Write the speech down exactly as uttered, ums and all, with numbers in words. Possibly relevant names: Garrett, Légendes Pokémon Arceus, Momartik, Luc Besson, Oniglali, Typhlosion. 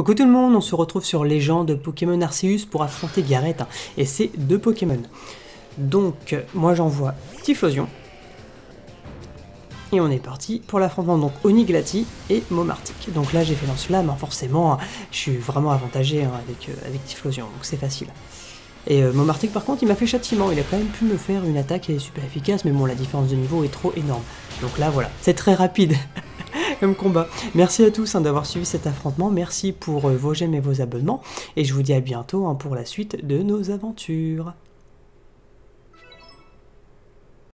Coucou tout le monde, on se retrouve sur Légendes Pokémon Arceus pour affronter Garrett hein, et ses deux Pokémon. Donc moi j'envoie Typhlosion et on est parti pour l'affrontement, donc Oniglali et Momartik. Donc là j'ai fait lance-flamme, hein, forcément je suis vraiment avantagé hein, avec, euh, avec Typhlosion, donc c'est facile. Et euh, Momartik par contre il m'a fait châtiment, il a quand même pu me faire une attaque super efficace, mais bon la différence de niveau est trop énorme. Donc là voilà, c'est très rapide comme combat. Merci à tous hein, d'avoir suivi cet affrontement, merci pour euh, vos j'aime et vos abonnements, et je vous dis à bientôt hein, pour la suite de nos aventures.